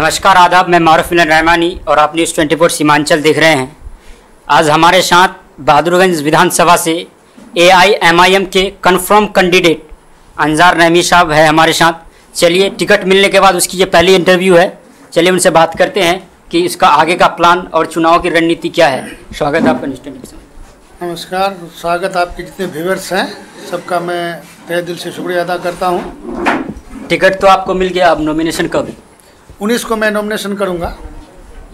नमस्कार आदाब, मैं मारूफ इन रहमानी और आप न्यूज़ 24 सीमांचल देख रहे हैं। आज हमारे साथ बहादुरगंज विधानसभा से AIMIM के कन्फर्म कैंडिडेट अनजार नेमी साहब है हमारे साथ। चलिए, टिकट मिलने के बाद उसकी ये पहली इंटरव्यू है, चलिए उनसे बात करते हैं कि इसका आगे का प्लान और चुनाव की रणनीति क्या है। स्वागत है आपका न्यूज़ 24। नमस्कार, स्वागत आपके जितने व्यूअर्स हैं सबका मैं तहे दिल से शुक्रिया अदा करता हूँ। टिकट तो आपको मिल गया, अब नॉमिनेशन कब? 19 को मैं नॉमिनेशन करूंगा।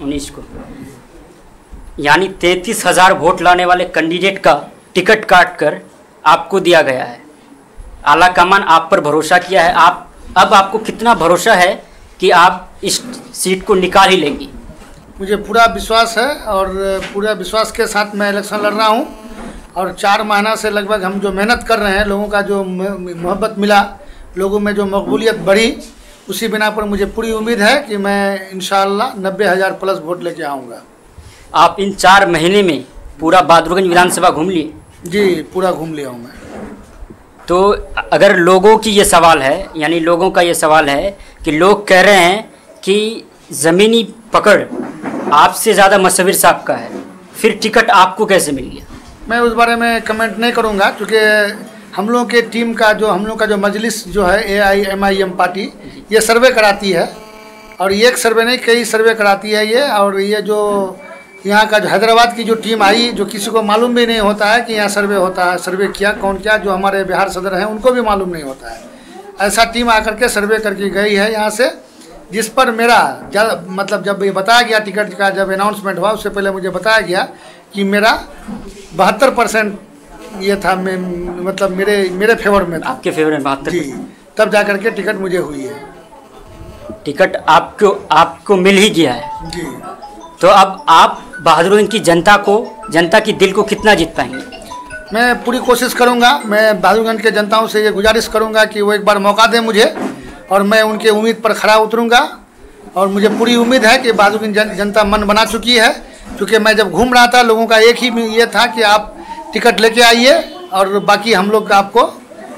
19 को, यानी 33,000 वोट लाने वाले कैंडिडेट का टिकट काटकर आपको दिया गया है। आला कमान आप पर भरोसा किया है, आपको कितना भरोसा है कि आप इस सीट को निकाल ही लेंगी? मुझे पूरा विश्वास है और पूरा विश्वास के साथ मैं इलेक्शन लड़ रहा हूं। और 4 महीना से लगभग हम जो मेहनत कर रहे हैं, लोगों का जो मोहब्बत मिला, लोगों में जो मकबूलियत बढ़ी, उसी बिना पर मुझे पूरी उम्मीद है कि मैं इंशाल्लाह 90,000+ वोट लेके आऊँगा। आप इन 4 महीने में पूरा बहादुरगंज विधानसभा घूम लिए? जी, पूरा घूम लिया हूँ मैं। तो अगर लोगों की ये सवाल है, यानी लोगों का ये सवाल है कि लोग कह रहे हैं कि ज़मीनी पकड़ आपसे ज़्यादा मसविर साहब का है, फिर टिकट आपको कैसे मिल गया? मैं उस बारे में कमेंट नहीं करूँगा, क्योंकि हम लोग के टीम का जो मजलिस जो है AIMIM पार्टी, ये सर्वे कराती है। और ये एक सर्वे नहीं, कई सर्वे कराती है ये। और ये जो यहाँ का जो हैदराबाद की जो टीम आई, जो किसी को मालूम भी नहीं होता है कि यहाँ सर्वे होता है, सर्वे किया कौन क्या, जो हमारे बिहार सदर हैं उनको भी मालूम नहीं होता है। ऐसा टीम आकर के सर्वे करके गई है यहाँ से, जिस पर मेरा जब ये बताया गया, टिकट का जब अनाउंसमेंट हुआ उससे पहले मुझे बताया गया कि मेरा 72% ये था, मैं मेरे फेवर में था। आपके फेवर में बात जी, तब जा करके टिकट मुझे हुई है। टिकट आपको मिल ही गया है जी। तो अब आप बहादुरगंज की जनता की दिल को कितना जीत पाएंगे? मैं पूरी कोशिश करूंगा। मैं बहादुरगंज के जनताओं से ये गुजारिश करूंगा कि वो एक बार मौका दें मुझे, और मैं उनके उम्मीद पर खरा उतरूँगा। और मुझे पूरी उम्मीद है कि बहादुरगंज जनता मन बना चुकी है, क्योंकि मैं जब घूम रहा था लोगों का एक ही ये था कि आप टिकट लेके आइए और बाकी हम लोग आपको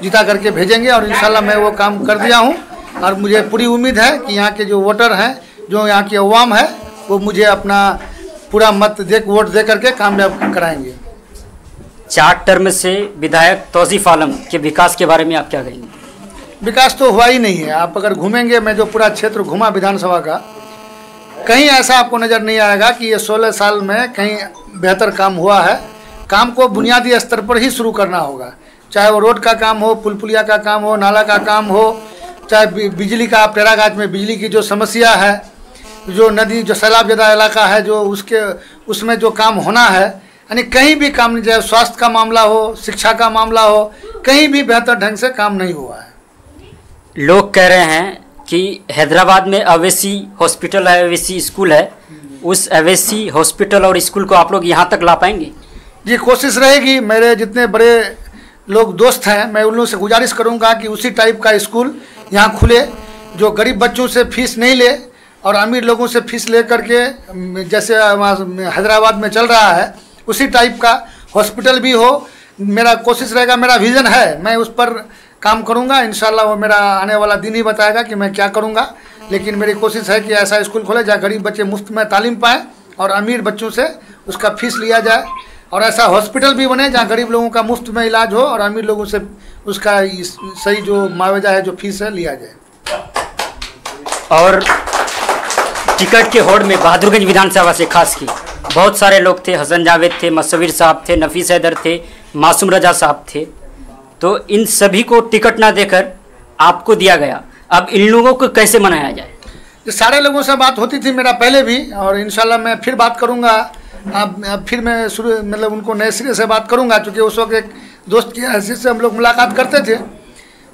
जिता करके भेजेंगे। और इंशाल्लाह मैं वो काम कर दिया हूँ। और मुझे पूरी उम्मीद है कि यहाँ के जो वोटर हैं, जो यहाँ की अवाम है, वो मुझे अपना पूरा वोट दे करके कामयाब कराएंगे। 4 टर्म से विधायक तौसीफ आलम के विकास के बारे में आप क्या कहेंगे? विकास तो हुआ ही नहीं है। आप अगर घूमेंगे, मैं जो पूरा क्षेत्र घूमा विधानसभा का, कहीं ऐसा आपको नज़र नहीं आएगा कि ये 16 साल में कहीं बेहतर काम हुआ है। काम को बुनियादी स्तर पर ही शुरू करना होगा, चाहे वो रोड का काम हो, पुल पुलिया का काम हो, नाला का काम हो, चाहे बिजली का। तेरहागाछ में बिजली की जो समस्या है, जो नदी जो सैलाब ज़्यादा इलाका है, जो उसमें जो काम होना है, यानी कहीं भी काम नहीं, चाहे स्वास्थ्य का मामला हो, शिक्षा का मामला हो, कहीं भी बेहतर ढंग से काम नहीं हुआ है। लोग कह रहे हैं कि हैदराबाद में ओवैसी हॉस्पिटल है, ओवैसी स्कूल है, उस ओवैसी हॉस्पिटल और स्कूल को आप लोग यहाँ तक ला पाएंगे? ये कोशिश रहेगी। मेरे जितने बड़े लोग दोस्त हैं, मैं उन लोगों से गुजारिश करूंगा कि उसी टाइप का स्कूल यहाँ खुले, जो गरीब बच्चों से फीस नहीं ले और अमीर लोगों से फीस ले करके, जैसे हैदराबाद में चल रहा है, उसी टाइप का हॉस्पिटल भी हो। मेरा कोशिश रहेगा, मेरा विज़न है, मैं उस पर काम करूँगा। इंशाल्लाह वो मेरा आने वाला दिन ही बताएगा कि मैं क्या करूँगा। लेकिन मेरी कोशिश है कि ऐसा स्कूल खोले जहाँ गरीब बच्चे मुफ्त में तालीम पाएँ और अमीर बच्चों से उसका फीस लिया जाए। और ऐसा हॉस्पिटल भी बने जहाँ गरीब लोगों का मुफ्त में इलाज हो और अमीर लोगों से उसका सही जो मुआवजा है, जो फीस है, लिया जाए। और टिकट के होड़ में बहादुरगंज विधानसभा से खास की बहुत सारे लोग थे, हसन जावेद थे, मसविर साहब थे, नफीस हैदर थे, मासूम रजा साहब थे। तो इन सभी को टिकट ना देकर आपको दिया गया, अब इन लोगों को कैसे मनाया जाए? सारे लोगों से बात होती थी मेरा पहले भी, और इंशाल्लाह मैं फिर बात करूँगा। अब फिर मैं उनको नए सिरे से बात करूंगा, क्योंकि उस वक्त एक दोस्त की हैसियत से हम लोग मुलाकात करते थे।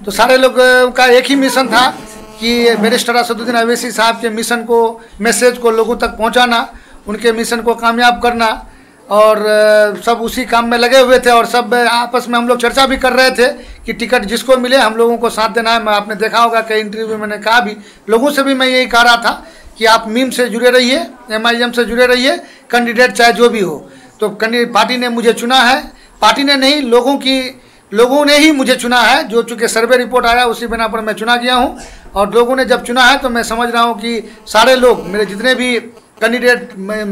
तो सारे लोग का एक ही मिशन था कि बैरिस्टर असदुद्दीन ओवैसी साहब के मिशन को, मैसेज को लोगों तक पहुंचाना, उनके मिशन को कामयाब करना। और सब उसी काम में लगे हुए थे। और सब आपस में हम लोग चर्चा भी कर रहे थे कि टिकट जिसको मिले हम लोगों को साथ देना है। मैं आपने देखा होगा कई इंटरव्यू मैंने कहा भी, लोगों से भी मैं यही कह रहा था कि आप मीम से जुड़े रहिए, MIM से जुड़े रहिए, कैंडिडेट चाहे जो भी हो। तो पार्टी ने मुझे चुना है, पार्टी ने नहीं, लोगों ने ही मुझे चुना है। जो चूँकि सर्वे रिपोर्ट आया उसी बिना पर मैं चुना गया हूँ। और लोगों ने जब चुना है तो मैं समझ रहा हूँ कि सारे लोग, मेरे जितने भी कैंडिडेट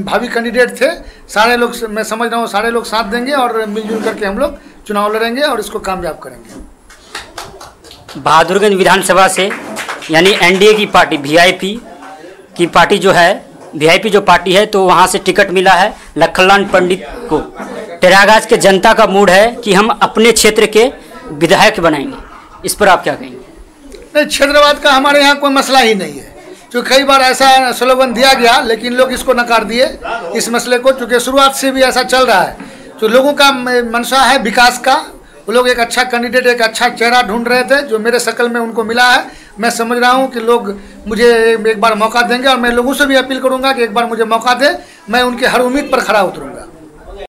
भावी कैंडिडेट थे, सारे लोग, मैं समझ रहा हूँ सारे लोग साथ देंगे और मिलजुल करके हम लोग चुनाव लड़ेंगे और इसको कामयाब करेंगे। बहादुरगंज विधानसभा से यानी एनडीए की पार्टी, वीआईपी की पार्टी जो है, वीआईपी जो पार्टी है, तो वहाँ से टिकट मिला है लखनलान पंडित को। तेरहागाछ के जनता का मूड है कि हम अपने क्षेत्र के विधायक बनाएंगे, इस पर आप क्या कहेंगे? नहीं, क्षेत्रवाद का हमारे यहाँ कोई मसला ही नहीं है। क्योंकि कई बार ऐसा स्लोगन दिया गया लेकिन लोग इसको नकार दिए इस मसले को, चूँकि शुरुआत से भी ऐसा चल रहा है। तो लोगों का मंशा है विकास का, वो लोग एक अच्छा कैंडिडेट, एक अच्छा चेहरा ढूंढ रहे थे, जो मेरे शक्ल में उनको मिला है। मैं समझ रहा हूँ कि लोग मुझे एक बार मौका देंगे और मैं लोगों से भी अपील करूँगा कि एक बार मुझे मौका दें, मैं उनके हर उम्मीद पर खरा उतरूँगा।